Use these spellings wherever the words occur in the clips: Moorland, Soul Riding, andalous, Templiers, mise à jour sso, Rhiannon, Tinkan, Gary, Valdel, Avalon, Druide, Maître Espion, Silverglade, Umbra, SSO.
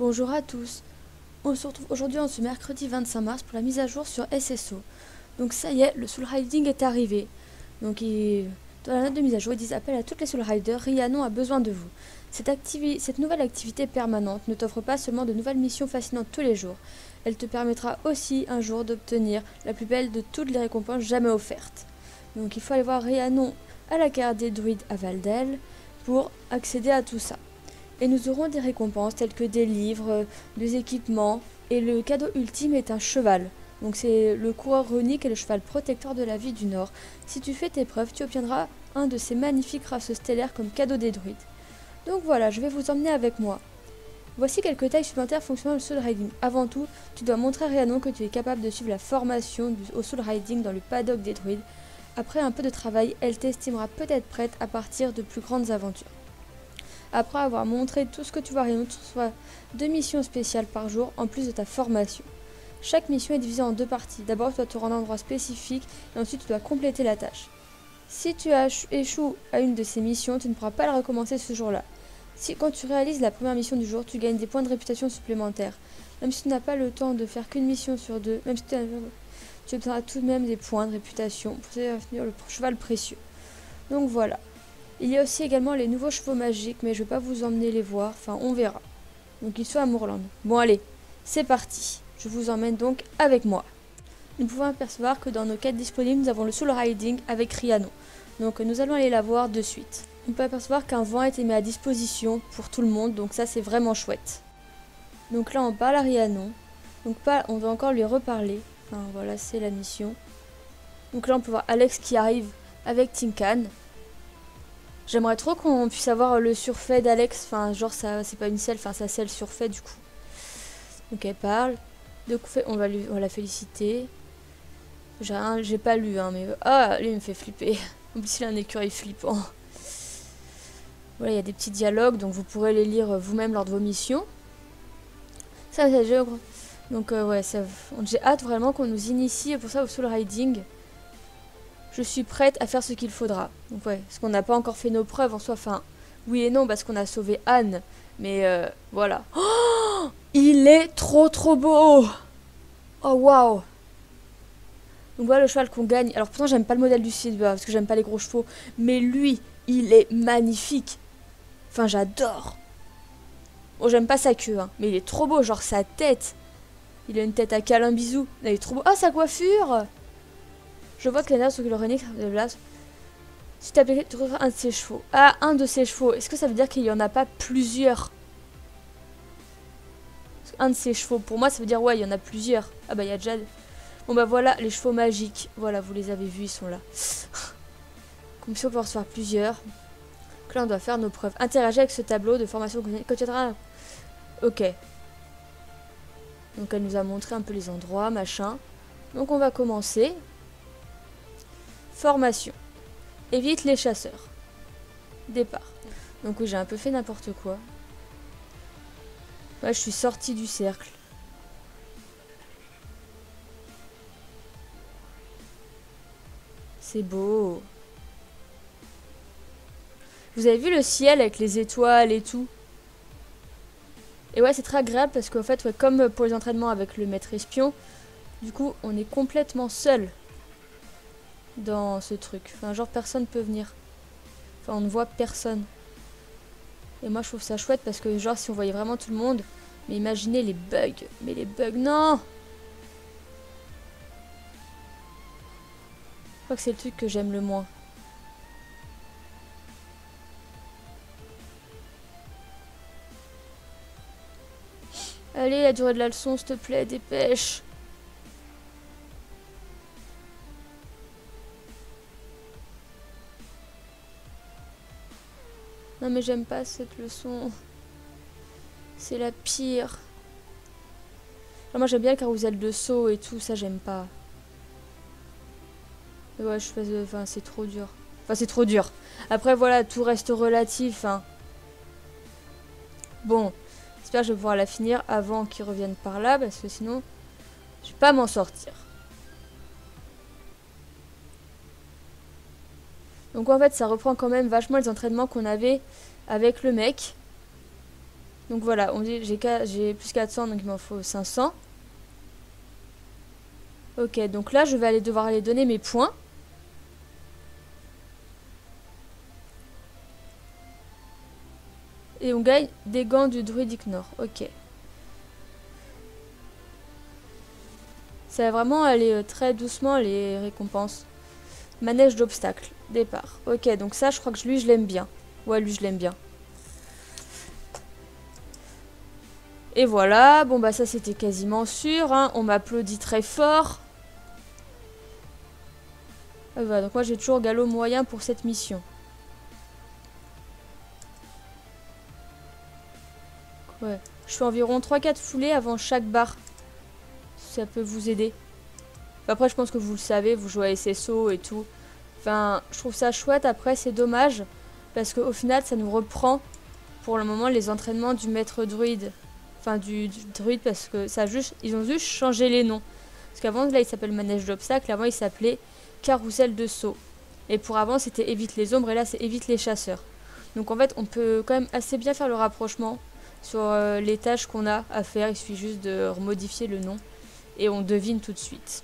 Bonjour à tous, on se retrouve aujourd'hui en ce mercredi 25 mars pour la mise à jour sur SSO. Donc ça y est, le Soul Riding est arrivé. Donc dans la note de mise à jour, ils disent appel à toutes les Soul Riders, Rhiannon a besoin de vous. Cette nouvelle activité permanente ne t'offre pas seulement de nouvelles missions fascinantes tous les jours, elle te permettra aussi un jour d'obtenir la plus belle de toutes les récompenses jamais offertes. Donc il faut aller voir Rhiannon à la carte des druides à Valdel pour accéder à tout ça. Et nous aurons des récompenses telles que des livres, des équipements, et le cadeau ultime est un cheval. Donc c'est le coureur runique et le cheval protecteur de la vie du Nord. Si tu fais tes preuves, tu obtiendras un de ces magnifiques races stellaires comme cadeau des druides. Donc voilà, je vais vous emmener avec moi. Voici quelques tailles supplémentaires fonctionnant au Soul Riding. Avant tout, tu dois montrer à Rhiannon que tu es capable de suivre la formation au Soul Riding dans le paddock des druides. Après un peu de travail, elle t'estimera peut-être prête à partir de plus grandes aventures. Après avoir montré tout ce que tu vois, Rhiannon, tu reçois 2 missions spéciales par jour en plus de ta formation. Chaque mission est divisée en 2 parties. D'abord, tu dois te rendre à un endroit spécifique et ensuite tu dois compléter la tâche. Si tu échoues à une de ces missions, tu ne pourras pas la recommencer ce jour-là. Quand tu réalises la première mission du jour, tu gagnes des points de réputation supplémentaires. Même si tu n'as pas le temps de faire qu'une mission sur 2, tu obtiendras tout de même des points de réputation pour devenir le cheval précieux. Donc voilà. Il y a aussi également les nouveaux chevaux magiques, mais je ne vais pas vous emmener les voir, enfin on verra. Donc ils sont à Moorland. Bon allez, c'est parti. Je vous emmène donc avec moi. Nous pouvons apercevoir que dans nos quêtes disponibles, nous avons le Soul Riding avec Rhiannon. Donc nous allons aller la voir de suite. On peut apercevoir qu'un vent a été mis à disposition pour tout le monde, donc ça c'est vraiment chouette. Donc là on parle à Rhiannon. Donc on va encore lui reparler. Enfin voilà, c'est la mission. Donc là on peut voir Alex qui arrive avec Tinkan. J'aimerais trop qu'on puisse avoir le surfait d'Alex, enfin genre ça c'est pas une selle, enfin ça c'est le surfait du coup. Donc elle parle, donc on va la féliciter. J'ai pas lu hein, mais ah lui il me fait flipper. En plus il a un écureuil flippant. Voilà, il y a des petits dialogues, donc vous pourrez les lire vous-même lors de vos missions. Ça c'est géographe. Donc ouais, j'ai hâte vraiment qu'on nous initie pour ça au Soul Riding. Je suis prête à faire ce qu'il faudra. Donc ouais, parce qu'on n'a pas encore fait nos preuves en soi. Enfin, oui et non, parce qu'on a sauvé Anne. Mais voilà. Oh, il est trop beau. Oh waouh. Donc voilà le cheval qu'on gagne. Alors pourtant j'aime pas le modèle du Silver, parce que j'aime pas les gros chevaux. Mais lui, il est magnifique. Enfin j'adore. Bon j'aime pas sa queue, hein, mais il est trop beau, genre sa tête. Il a une tête à câlin bisou. Il est trop beau. Ah, sa coiffure. Je vois que les nerfs sont que le renique de blase. Si tu appliques, tu trouveras un de ses chevaux. Ah, un de ses chevaux. Est-ce que ça veut dire qu'il n'y en a pas plusieurs? Un de ses chevaux. Pour moi, ça veut dire, ouais, il y en a plusieurs. Ah bah, il y a Jade. Bon bah voilà, les chevaux magiques. Voilà, vous les avez vus, ils sont là. Comme si on peut en recevoir plusieurs. Donc là, on doit faire nos preuves. Interagir avec ce tableau de formation. Quand tu as... Ok. Donc, elle nous a montré un peu les endroits, machin. Donc, on va commencer. Formation. Évite les chasseurs. Départ. Donc oui, j'ai un peu fait n'importe quoi. Moi, je suis sortie du cercle. C'est beau. Vous avez vu le ciel avec les étoiles et tout? Et ouais, c'est très agréable parce qu'en fait, ouais, comme pour les entraînements avec le maître espion, du coup, on est complètement seul dans ce truc, enfin genre personne peut venir, enfin on ne voit personne, et moi je trouve ça chouette parce que genre si on voyait vraiment tout le monde, mais imaginez les bugs, mais les bugs, non, je crois que c'est le truc que j'aime le moins. Allez, la durée de la leçon s'il te plaît, dépêche. Non mais j'aime pas cette leçon. C'est la pire. Alors moi j'aime bien le carrousel de saut et tout, ça j'aime pas. Mais ouais, je fais... Enfin c'est trop dur. Enfin c'est trop dur. Après voilà, tout reste relatif. Hein. Bon, j'espère que je vais pouvoir la finir avant qu'ils reviennent par là, parce que sinon, je vais pas m'en sortir. Donc en fait ça reprend quand même vachement les entraînements qu'on avait avec le mec. Donc voilà, on dit j'ai plus 400, donc il m'en faut 500. Ok, donc là, je vais aller devoir aller donner mes points. Et on gagne des gants du druidique nord. Ok. Ça va vraiment aller très doucement, les récompenses. Manège d'obstacles. Départ. Ok, donc ça, je crois que lui, je l'aime bien. Ouais, lui, je l'aime bien. Et voilà. Bon, bah ça, c'était quasiment sûr. Hein. On m'applaudit très fort. Ah, bah, donc moi, j'ai toujours galop moyen pour cette mission. Ouais, je fais environ 3-4 foulées avant chaque barre. Ça peut vous aider. Après, je pense que vous le savez, vous jouez à SSO et tout. Enfin, je trouve ça chouette. Après, c'est dommage. Parce qu'au final, ça nous reprend pour le moment les entraînements du maître druide. Enfin, du druide, parce que ça juste, ils ont juste changé les noms. Parce qu'avant, là, il s'appelle manège d'obstacles. Avant, il s'appelait carrousel de saut. Et pour avant, c'était évite les ombres. Et là, c'est évite les chasseurs. Donc, en fait, on peut quand même assez bien faire le rapprochement sur les tâches qu'on a à faire. Il suffit juste de remodifier le nom et on devine tout de suite.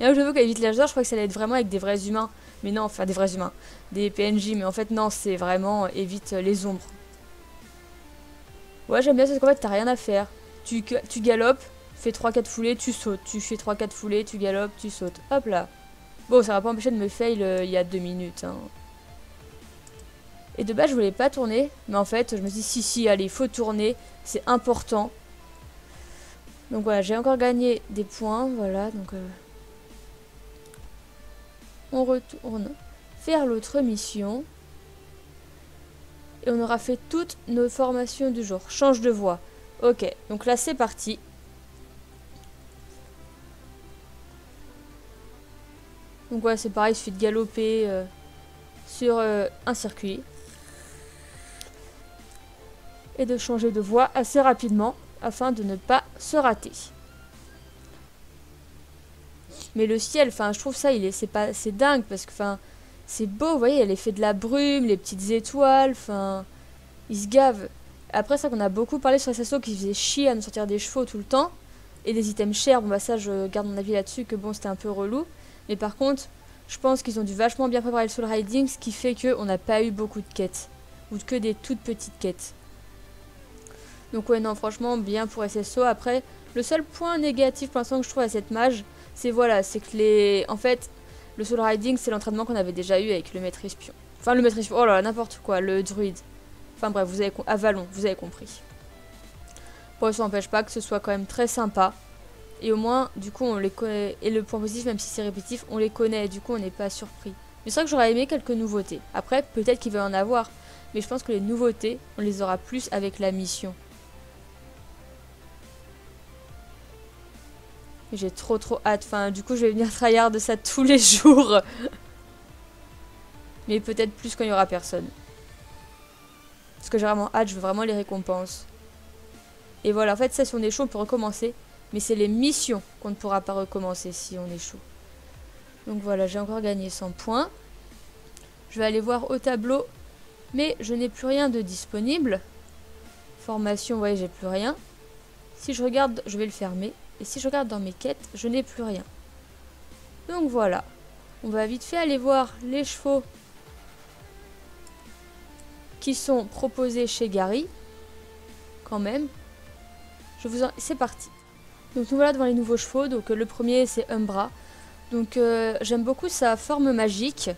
Et là, je veux qu'évite les chasseurs, je crois que ça allait être vraiment avec des vrais humains, mais non, enfin des vrais humains, des PNJ, mais en fait non, c'est vraiment évite les ombres. Ouais, j'aime bien parce qu'en fait t'as rien à faire, tu galopes, fais 3-4 foulées, tu sautes, tu fais 3-4 foulées, tu galopes, tu sautes, hop là. Bon, ça va pas empêcher de me fail il y a 2 minutes, hein. Et de base, je voulais pas tourner, mais en fait, je me suis dit, si, allez, il faut tourner, c'est important. Donc voilà, j'ai encore gagné des points, voilà, donc... On retourne faire l'autre mission. Et on aura fait toutes nos formations du jour. Change de voie. Ok, donc là, c'est parti. Donc ouais, c'est pareil, il suffit de galoper sur un circuit. Et de changer de voie assez rapidement afin de ne pas se rater. Mais le ciel, enfin, je trouve ça, c'est dingue parce que, enfin, c'est beau, vous voyez, elle est faite de la brume, les petites étoiles, enfin, ils se gavent. Après ça, qu'on a beaucoup parlé sur SSO qui faisait chier à me sortir des chevaux tout le temps et des items chers. Bon, bah ça, je garde mon avis là-dessus que bon, c'était un peu relou. Mais par contre, je pense qu'ils ont dû vachement bien préparer le Soul Riding, ce qui fait qu'on n'a pas eu beaucoup de quêtes ou que des toutes petites quêtes. Donc ouais, non, franchement, bien pour SSO. Après, le seul point négatif pour l'instant que je trouve à cette mage, c'est voilà, c'est que les... En fait, le Soul Riding, c'est l'entraînement qu'on avait déjà eu avec le Maître Espion. Enfin, le Maître Espion, oh là là, n'importe quoi, le Druide. Enfin bref, vous avez... Avalon, vous avez compris. Bon, ça n'empêche pas que ce soit quand même très sympa. Et au moins, du coup, on les connaît... Et le point positif, même si c'est répétitif, on les connaît, du coup, on n'est pas surpris. Mais c'est vrai que j'aurais aimé quelques nouveautés. Après, peut-être qu'il va en avoir. Mais je pense que les nouveautés, on les aura plus avec la mission. J'ai trop hâte, enfin du coup je vais venir tryhard de ça tous les jours. Mais peut-être plus quand il n'y aura personne. Parce que j'ai vraiment hâte, je veux vraiment les récompenses. Et voilà, en fait ça si on est chaud on peut recommencer. Mais c'est les missions qu'on ne pourra pas recommencer si on est chaud. Donc voilà, j'ai encore gagné 100 points. Je vais aller voir au tableau. Mais je n'ai plus rien de disponible. Formation, vous voyez j'ai plus rien. Si je regarde, je vais le fermer. Et si je regarde dans mes quêtes, je n'ai plus rien. Donc voilà. On va vite fait aller voir les chevaux qui sont proposés chez Gary. Quand même. C'est parti. Donc nous voilà devant les nouveaux chevaux. Donc le premier c'est Umbra. Donc j'aime beaucoup sa forme magique.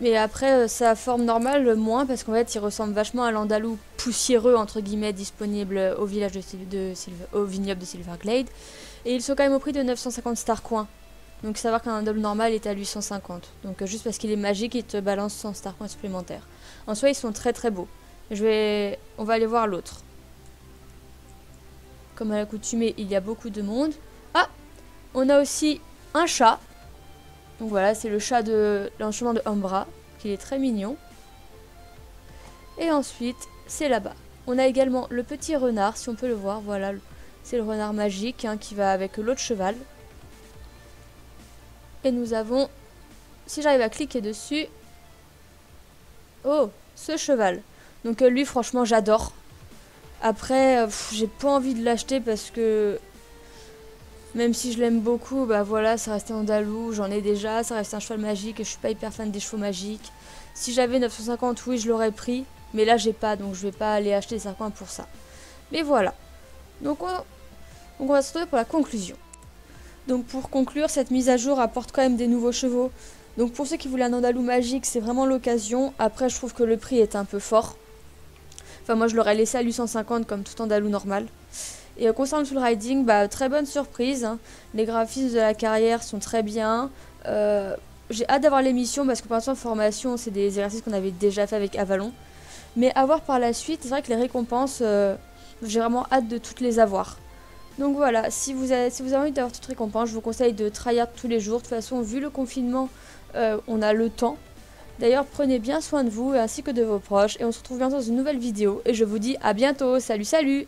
Mais après sa forme normale moins. Parce qu'en fait il ressemble vachement à l'andalou poussiéreux entre guillemets disponible au village au vignoble de Silverglade. Et ils sont quand même au prix de 950 star coins. Donc savoir qu'un andalou normal est à 850. Donc juste parce qu'il est magique il te balance 100 star coins supplémentaires. En soi ils sont très beaux. On va aller voir l'autre. Comme à l'accoutumée il y a beaucoup de monde. Ah, on a aussi un chat. Donc voilà, c'est le chat de l'enchaînement de Umbra, qui est très mignon. Et ensuite, c'est là-bas. On a également le petit renard, si on peut le voir. Voilà, c'est le renard magique hein, qui va avec l'autre cheval. Et nous avons, si j'arrive à cliquer dessus, oh, ce cheval. Donc lui, franchement, j'adore. Après, j'ai pas envie de l'acheter parce que même si je l'aime beaucoup, bah voilà, ça reste andalou, j'en ai déjà, ça reste un cheval magique et je suis pas hyper fan des chevaux magiques. Si j'avais 950, oui, je l'aurais pris, mais là j'ai pas, donc je vais pas aller acheter des serpents pour ça. Mais voilà, donc on va se retrouver pour la conclusion. Donc pour conclure, cette mise à jour apporte quand même des nouveaux chevaux. Donc pour ceux qui voulaient un andalou magique, c'est vraiment l'occasion. Après, je trouve que le prix est un peu fort. Enfin, moi, je l'aurais laissé à 850 comme tout andalou normal. Et concernant le Soul Riding, bah, très bonne surprise. Hein. Les graphismes de la carrière sont très bien. J'ai hâte d'avoir les missions parce que pour l'instant, formation, c'est des exercices qu'on avait déjà fait avec Avalon. Mais à voir par la suite, c'est vrai que les récompenses, j'ai vraiment hâte de toutes les avoir. Donc voilà, si vous avez envie d'avoir toute récompense, je vous conseille de tryhard tous les jours. De toute façon, vu le confinement, on a le temps. D'ailleurs, prenez bien soin de vous ainsi que de vos proches. Et on se retrouve bientôt dans une nouvelle vidéo. Et je vous dis à bientôt. Salut, salut!